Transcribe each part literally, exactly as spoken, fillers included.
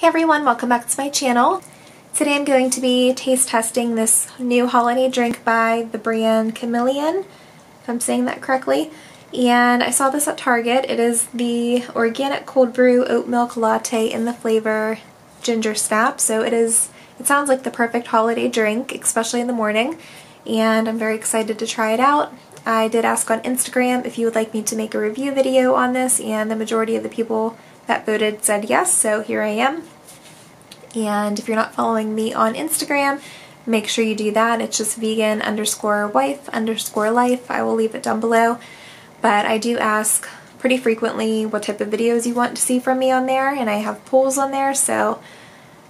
Hey everyone, welcome back to my channel. Today I'm going to be taste testing this new holiday drink by the brand Chameleon, if I'm saying that correctly. And I saw this at Target. It is the organic cold brew oat milk latte in the flavor ginger snap. So it is, it sounds like the perfect holiday drink, especially in the morning. And I'm very excited to try it out. I did ask on Instagram if you would like me to make a review video on this, and the majority of the people that voted said yes, so here I am. And if you're not following me on Instagram, make sure you do that. It's just vegan underscore wife underscore life. I will leave it down below. But I do ask pretty frequently what type of videos you want to see from me on there, and I have polls on there, so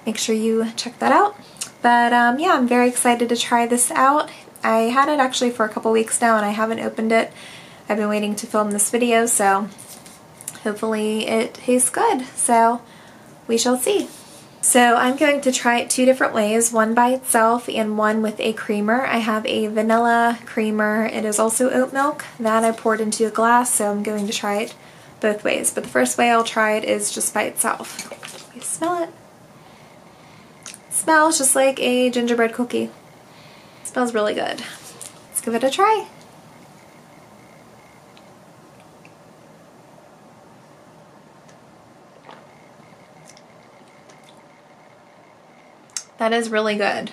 make sure you check that out. But um, yeah, I'm very excited to try this out. I had it actually for a couple weeks now and I haven't opened it. I've been waiting to film this video, so hopefully it tastes good. So we shall see. So I'm going to try it two different ways, one by itself and one with a creamer. I have a vanilla creamer. It is also oat milk that I poured into a glass, so I'm going to try it both ways. But the first way I'll try it is just by itself. You smell it. It smells just like a gingerbread cookie. It smells really good. Let's give it a try. That is really good.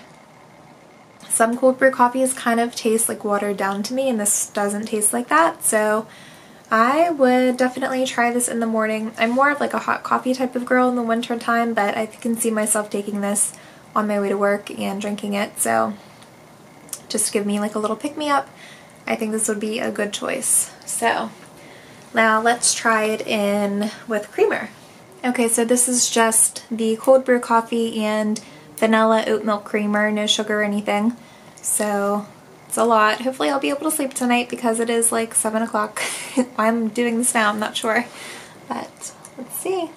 Some cold brew coffees kind of taste like watered down to me, and this doesn't taste like that, so I would definitely try this in the morning. I'm more of like a hot coffee type of girl in the winter time, but I can see myself taking this on my way to work and drinking it, so just to give me like a little pick-me-up, I think this would be a good choice. So now let's try it in with creamer. Okay, so this is just the cold brew coffee and vanilla oat milk creamer, no sugar or anything, so it's a lot. Hopefully I'll be able to sleep tonight because it is like seven o'clock. Why I'm doing this now, I'm not sure, but let's see.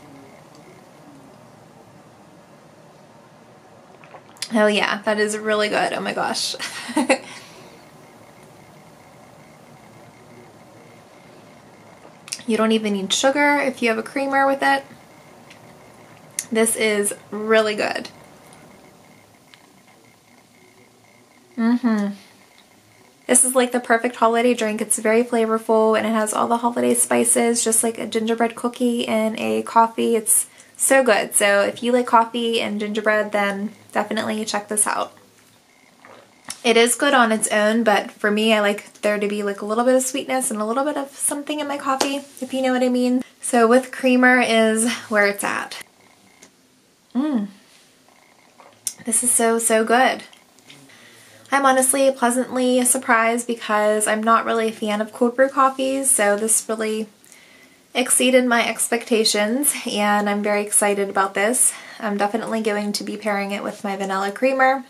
Oh yeah, that is really good. Oh my gosh. You don't even need sugar if you have a creamer with it. This is really good. Mm-hmm. This is like the perfect holiday drink. It's very flavorful and it has all the holiday spices, just like a gingerbread cookie and a coffee. It's so good. So if you like coffee and gingerbread, then definitely check this out. It is good on its own, but for me, I like there to be like a little bit of sweetness and a little bit of something in my coffee, if you know what I mean. So with creamer is where it's at. Mmm. This is so, so good. I'm honestly pleasantly surprised because I'm not really a fan of cold brew coffees, so this really exceeded my expectations and I'm very excited about this. I'm definitely going to be pairing it with my vanilla creamer.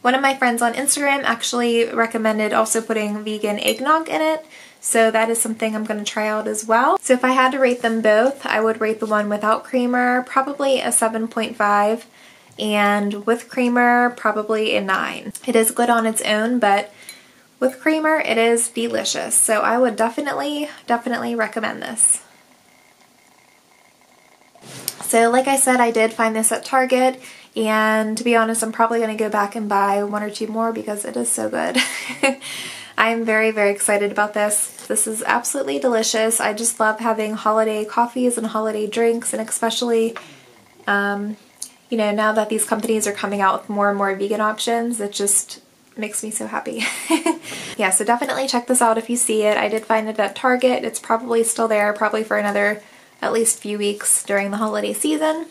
One of my friends on Instagram actually recommended also putting vegan eggnog in it, so that is something I'm going to try out as well. So if I had to rate them both, I would rate the one without creamer probably a seven point five. And with creamer, probably a nine. It is good on its own, but with creamer, it is delicious. So I would definitely, definitely recommend this. So like I said, I did find this at Target, and to be honest, I'm probably going to go back and buy one or two more because it is so good. I'm very, very excited about this. This is absolutely delicious. I just love having holiday coffees and holiday drinks, and especially um, you know, now that these companies are coming out with more and more vegan options, it just makes me so happy. Yeah, so definitely check this out if you see it. I did find it at Target. It's probably still there, probably for another at least few weeks during the holiday season.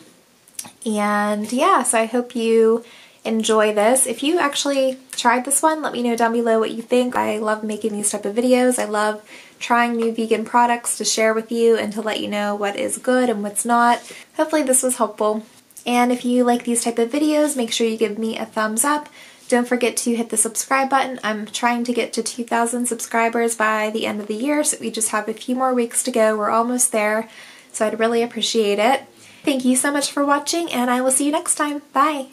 And yeah, so I hope you enjoy this. If you actually tried this one, let me know down below what you think. I love making these type of videos. I love trying new vegan products to share with you and to let you know what is good and what's not. Hopefully this was helpful. And if you like these type of videos, make sure you give me a thumbs up. Don't forget to hit the subscribe button. I'm trying to get to two thousand subscribers by the end of the year, so we just have a few more weeks to go. We're almost there, so I'd really appreciate it. Thank you so much for watching, and I will see you next time. Bye!